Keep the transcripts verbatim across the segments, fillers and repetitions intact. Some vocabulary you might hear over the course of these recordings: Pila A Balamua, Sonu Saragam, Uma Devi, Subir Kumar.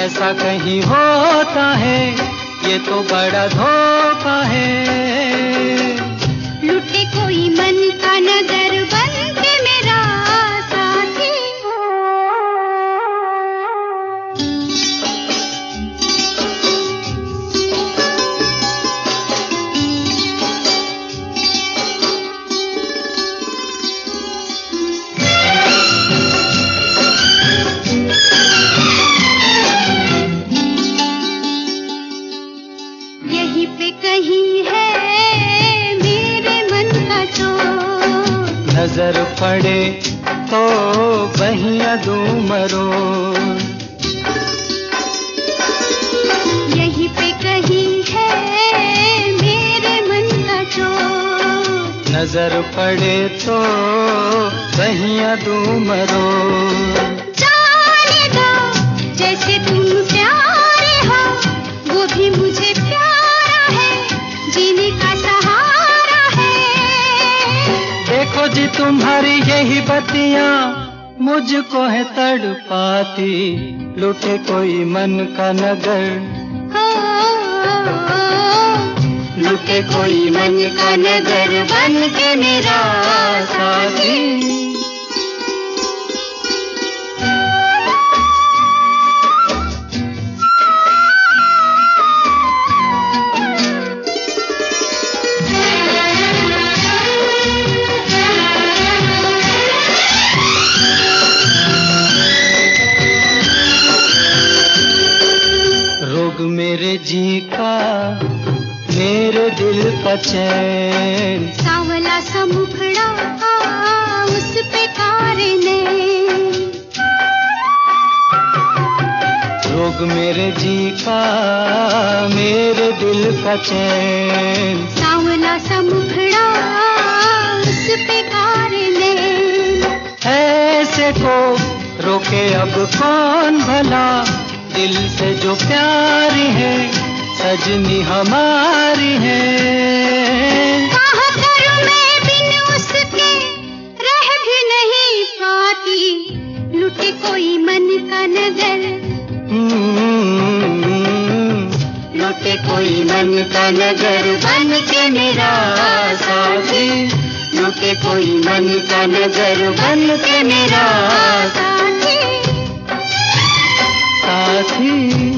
ऐसा कहीं होता है, ये तो बड़ा धोखा है। लुटे कोई मन का नजर बन के मेरा साथी। नजर पड़े तो बहिया दूमरो, यहीं पे कहीं है मेरे मन का चोट। नजर पड़े तो बहिया दूमरो, जाने दो जैसे तुम प्यारे हो वो भी मुझे प्यारा है, जीने का देखो जी तुम्हारी यही बत्तियाँ मुझको है तड़पाती। लूटे कोई मन का नगर, लूटे कोई मन का नगर बन के मेरा साथी। मेरे जी का मेरे दिल का चैन, सावला सा मुखड़ा उस पे कारी ने। रोग मेरे जी का मेरे दिल का चैन, सावला सा मुखड़ा उस पे कारी ने। ऐसे को रोके अब कौन भला, दिल से जो प्यारी है सजनी हमारी है। कहा करूं मैं बिन उसके रह भी नहीं पाती, लुटे कोई मन का नगर, लुटे कोई मन का नगर बन के मेरा साथी। लुटे कोई मन का नगर बन के मेरा साथी। साथी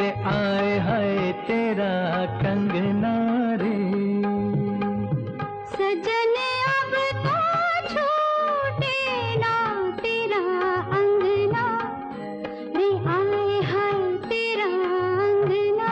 रे आए हाय तेरा कंगना रे। सजने अब तो छूटे ना तेरा अंगना रे आए हाय तेरा अंगना रे।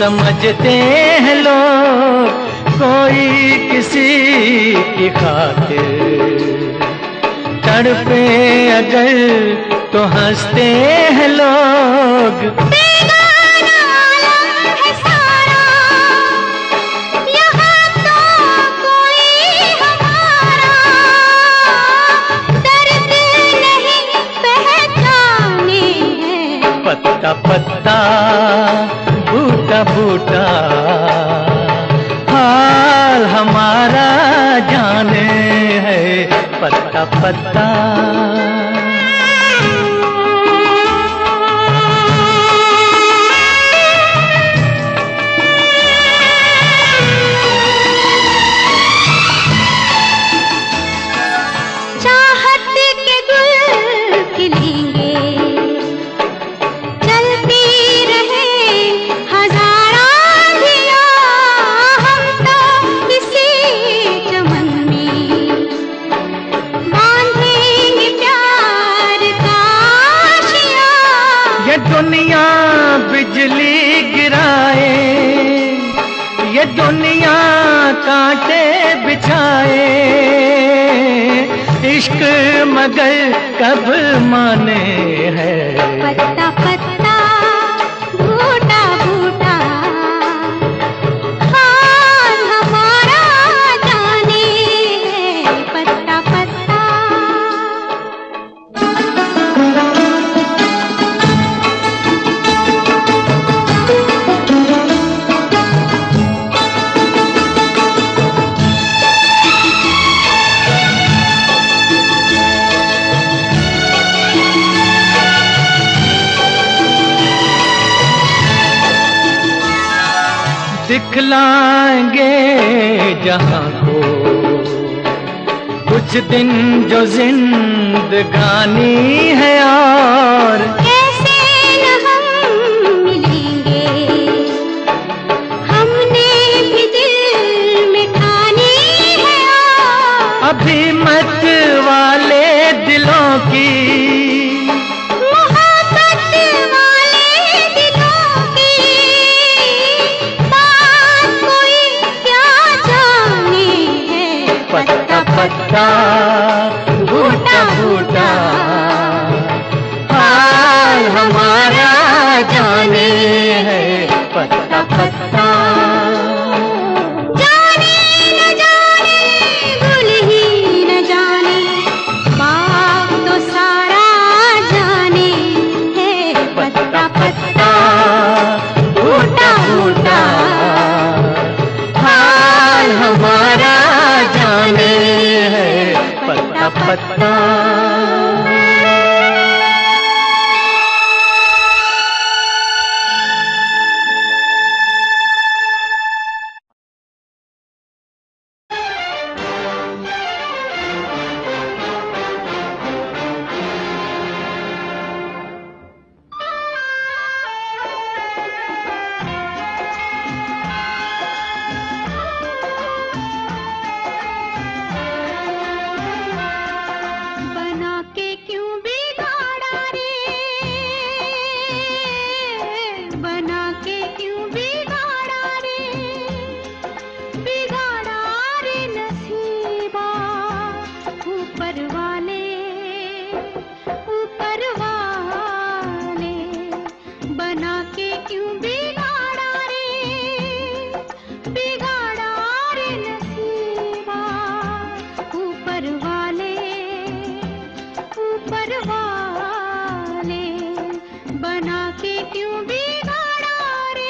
समझते हैं लोग कोई किसी की खातिर तड़पे अगर तो हंसते हैं लोग। पत्ता पत्ता बूटा बूटा हाल हमारा जाने है पत्ता पत्ता। दुनिया बिजली गिराए ये दुनिया कांटे बिछाए इश्क मगर कब माने है पत्ता पत्ता बूटा बूटा हाल हमारा जाने है पत्ता पत्ता। दिखलाएंगे जहां को कुछ दिन जो जिंदगानी है और कैसे हम मिलेंगे हमने भी दिल में ठानी है और अभी मत वाले दिलों की पत्ता बूटा बूटा हाल हमारा जाने है पत्ता पत्ता। जाने न जाने भूल ही न जाने बाप तो सारा जाने है पत्ता पत्ता बूटा बूटा हाल हमारा जाने पत्ता पत्ता। बना के क्यों बिगाड़ा रे।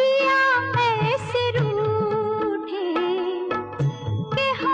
पिया ऐसे रूठे के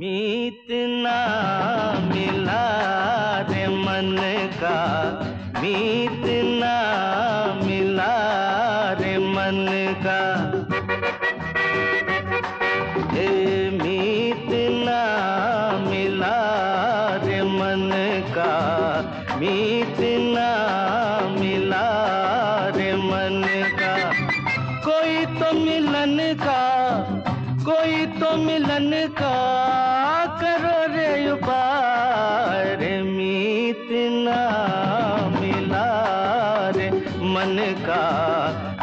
मीत ना मिला रे मन का, मीत ना मिला रे मन का, ए मीत ना मिला रे मन का, मीत ना मिला रे मन का। कोई तो मिलन का, कोई तो मिलन का करो रे उपार, मीत ना मिला रे मन का,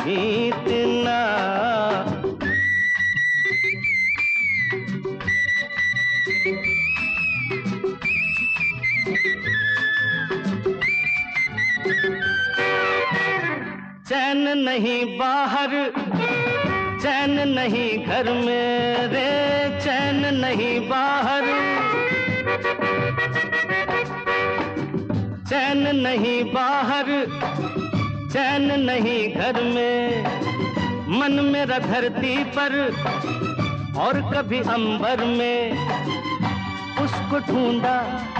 मीत ना। चैन नहीं बाहर, चैन नहीं घर में रे, चैन नहीं बाहर, चैन नहीं बाहर, चैन नहीं घर में। मन मेरा धरती पर और कभी अंबर में, उसको ढूंढा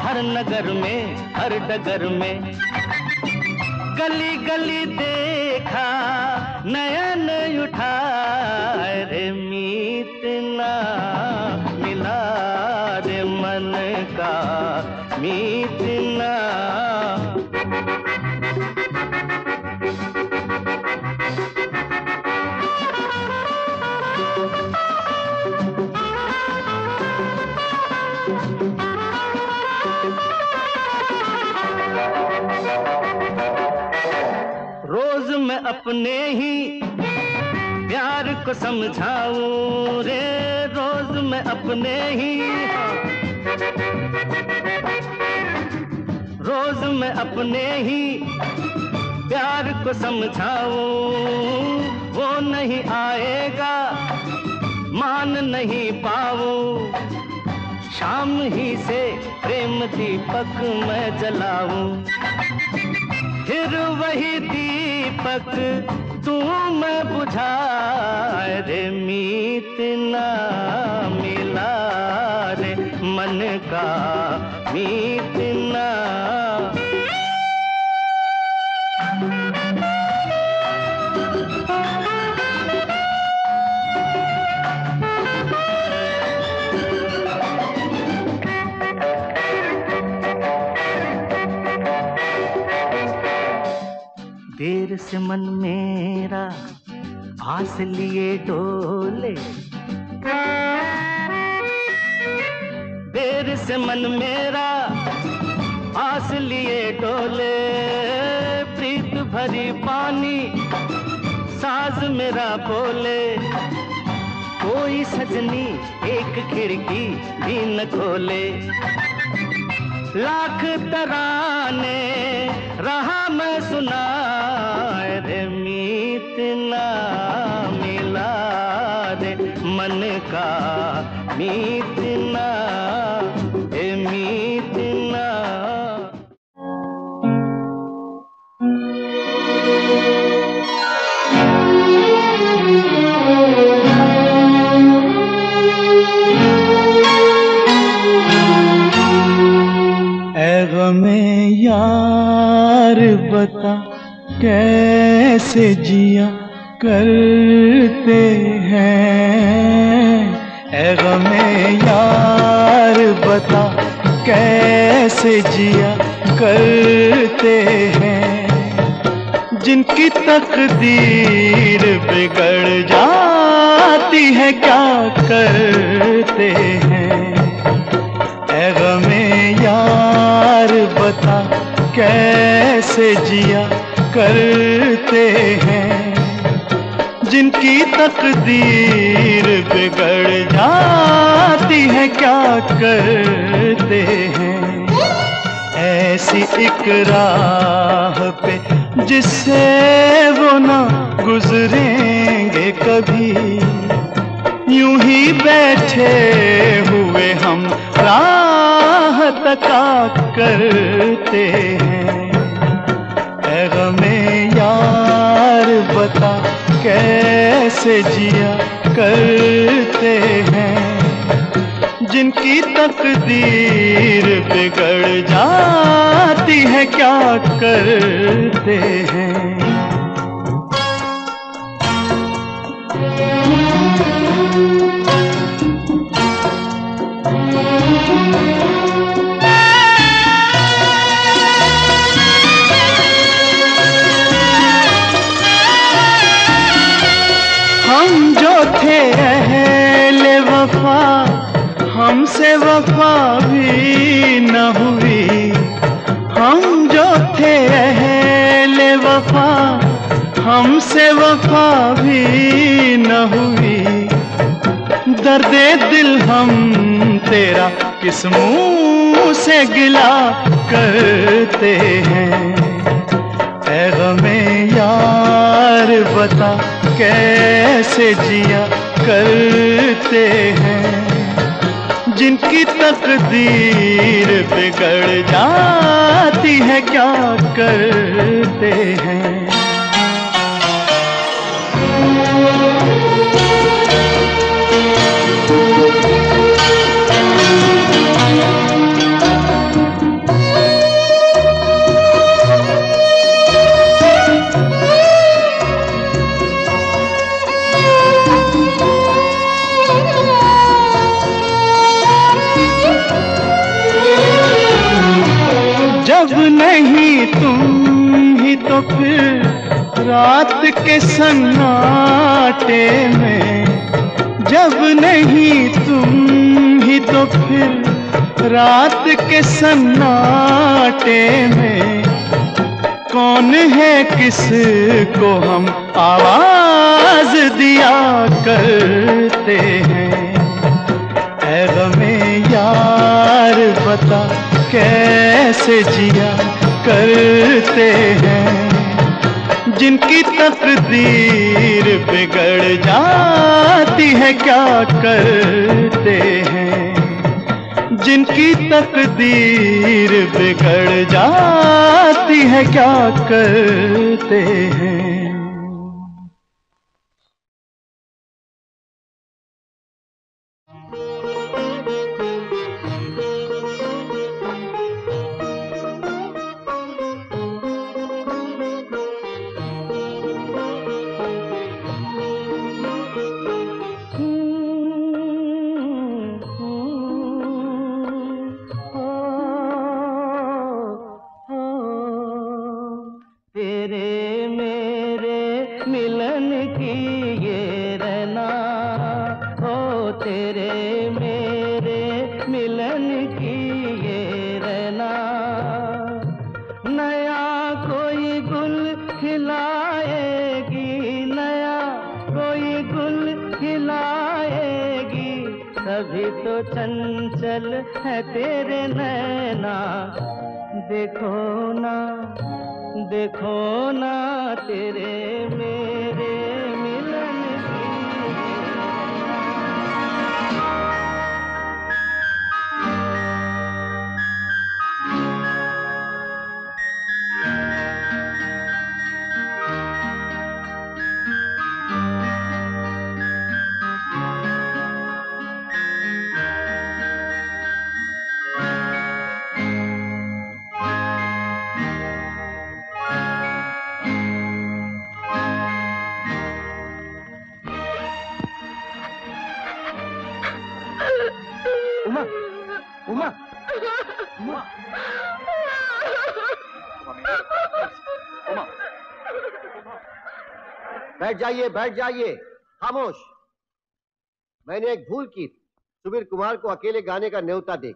हर नगर में, हर डगर में। गली गली देखा नयन उठा रे, मीत ना मिला रे मन का, मीत ना। रोज मैं अपने ही प्यार को समझाऊं रे, रोज मैं अपने ही, रोज मैं अपने ही प्यार को समझाऊं। वो नहीं आएगा मान नहीं पाऊं, शाम ही से प्रेम दीपक मैं जलाऊं। फिर वही दीपक तू मैं बुझा रे, मीत ना मिला रे मन का, मीत ना। देर से मन मेरा आस लिए डोले, देर से मन मेरा आस लिए डोले। प्रीत भरी पानी साज मेरा बोले, कोई सजनी एक खिड़की भी न खोले। लाख तराने रहा मैं सुना रे, मीत ना मिला रे मन का, मीत ना, ए मीत ना। मैं यार बता कैसे जिया करते हैं, ऐ गमे यार बता कैसे जिया करते हैं। जिनकी तकदीर बिगड़ जाती है क्या करते हैं, ऐ गमे यार बता कैसे जिया करते हैं। जिनकी तकदीर बिगड़ जाती है क्या करते हैं। ऐसी एक राह पे जिससे वो ना गुजरेंगे कभी, यूं ही बैठे हुए हम राह राह तका करते हैं, ऐ गमे यार बता कैसे जिया करते हैं। जिनकी तकदीर बिगड़ जाती है क्या करते हैं। हमसे वफा भी न हुई, हम जो थे अहले वफा हमसे वफा भी न हुई। दर्दे दिल हम तेरा किस मुँह से गिला करते हैं, ऐ गमे यार बता कैसे जिया करते हैं। जिनकी तकदीर बिगड़ जाती है क्या करते हैं। तो फिर रात के सन्नाटे में, जब नहीं तुम ही तो फिर रात के सन्नाटे में। कौन है किसको हम आवाज दिया करते हैं, ऐ गमे यार बता कैसे जिया करते हैं। जिनकी तकदीर बिगड़ जाती है क्या करते हैं। जिनकी तकदीर बिगड़ जाती है क्या करते हैं। बैठ जाइए बैठ जाइए, खामोश। मैंने एक भूल की, सुबीर कुमार को अकेले गाने का न्योता देख।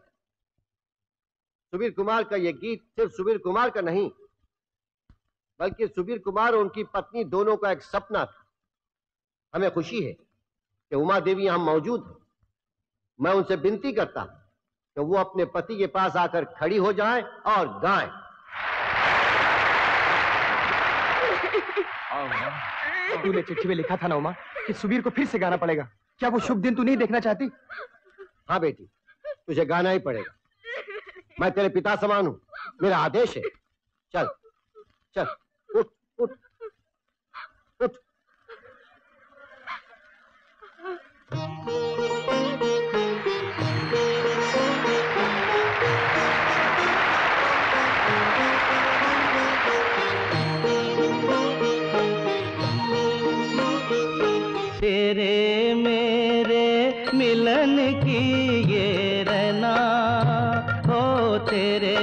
सुबीर कुमार का यह गीत सिर्फ सुबीर कुमार का नहीं, बल्कि सुबीर कुमार और उनकी पत्नी दोनों का एक सपना था। हमें खुशी है कि उमा देवी यहां मौजूद है। मैं उनसे विनती करता हूं कि वो अपने पति के पास आकर खड़ी हो जाएं और गाएं। तूने चिट्ठी में लिखा था ना उमा कि सुबीर को फिर से गाना पड़ेगा। क्या वो शुभ दिन तू नहीं देखना चाहती? हाँ बेटी, तुझे गाना ही पड़ेगा। मैं तेरे पिता समान हूँ, मेरा आदेश है। चल चल, उठ उठ उठ। तेरे मेरे मिलन की ये रना, ओ तेरे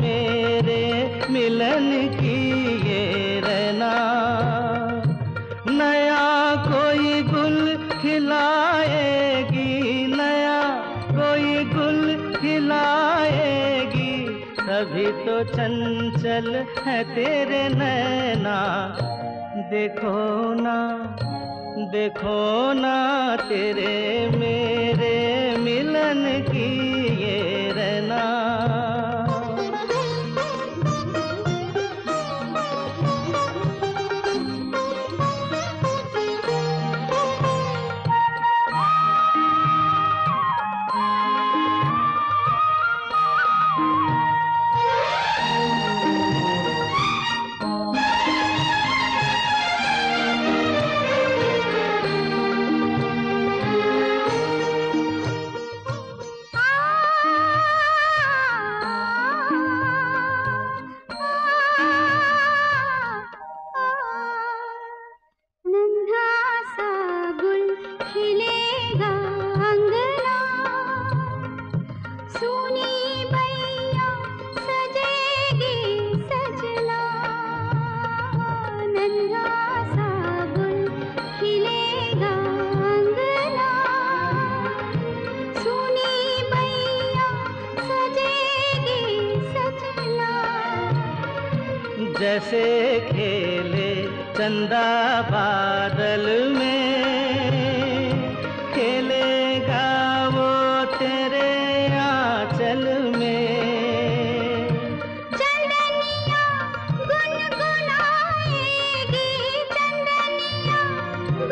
मेरे मिलन की ये रना। नया कोई गुल खिलाएगी, नया कोई गुल खिलाएगी, तभी तो चंचल है तेरे नैना। देखो ना देखो ना तेरे मेरे मिलन की ये रना। जैसे खेले चंदा बादल में, खेलेगा वो तेरे आंचल में। चंदनिया गुनगुनाएगी, चंदनिया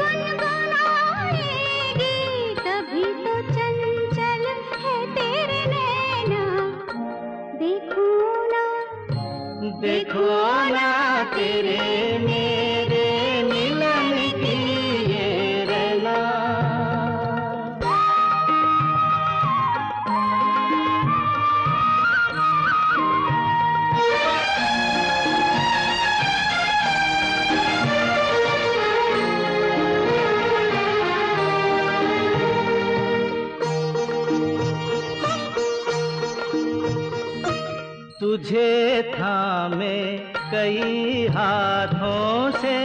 गुनगुनाएगी, तभी तो चंचल है तेरे नैना। देखो ना देखो ना तेरे मेरे मिलन की ये रना। तुझे थामे कई हाथों से,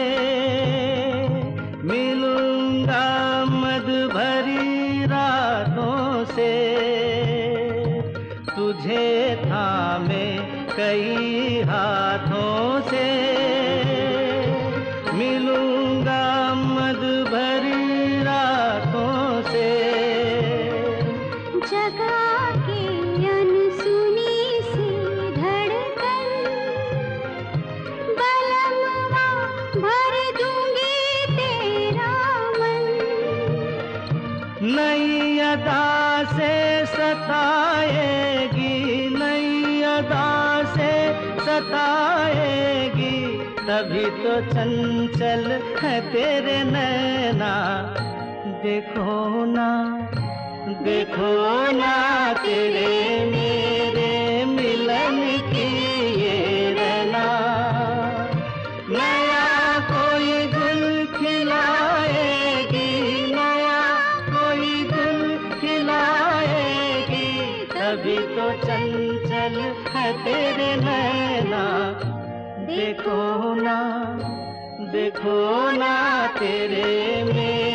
मिलूंगा मद भरी रातों से। तुझे थामे कई हाथों से, मिलूंगा मद भरी रातों से। जगा के अनसुनी भर दूंगी तेरा मन। नई अदा से सताएगी, नई अदा से सताएगी, तभी तो चंचल है तेरे नैना। देखो ना देखो ना तेरे मेरे मिलन की ये रना। तभी तो चंचल है तेरे नैना। देखो ना देखो ना तेरे में।